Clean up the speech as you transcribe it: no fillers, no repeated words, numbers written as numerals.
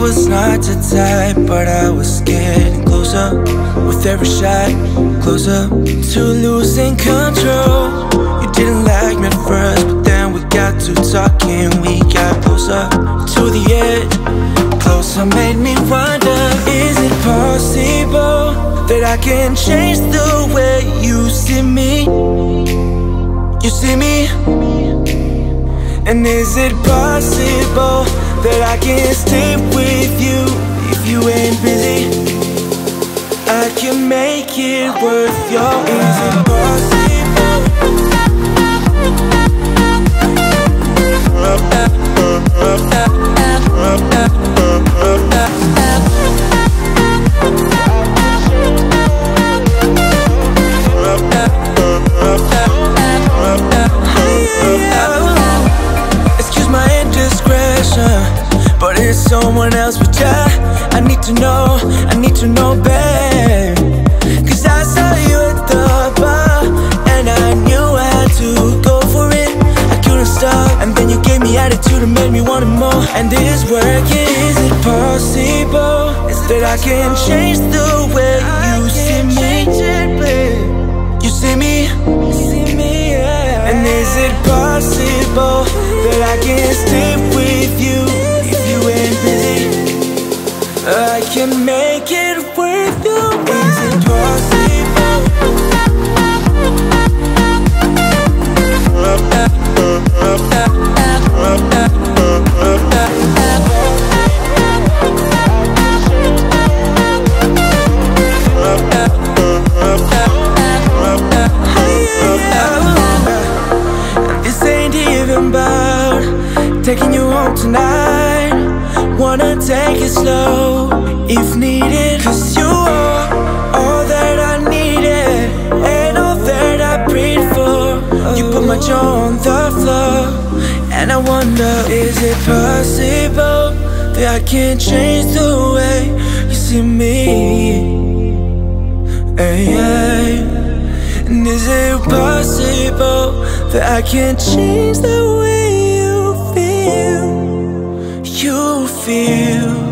was not your type, but I was getting closer with every shot, closer to losing control. You didn't like me at first, but then we got to talking. We got closer to the edge, closer made me wonder, is it possible that I can change the way you see me? You see me? And is it possible that I can stay with you if you ain't busy? I can make it worth your while. Is it but it's someone else, but yeah, I need to know, babe. Cause I saw you at the bar and I knew I had to go for it. I couldn't stop, and then you gave me attitude and made me want more. And it is working. Is it possible that I can change the way you see me? You see me? And is it possible that I can stay with you if you ain't busy? I can make it worth your while. Is it possible? This ain't even by taking you home tonight. Wanna take it slow if needed, cause you are all that I needed and all that I prayed for. You put my jaw on the floor, and I wonder, is it possible that I can change the way you see me? And is it possible that I can change the way you feel?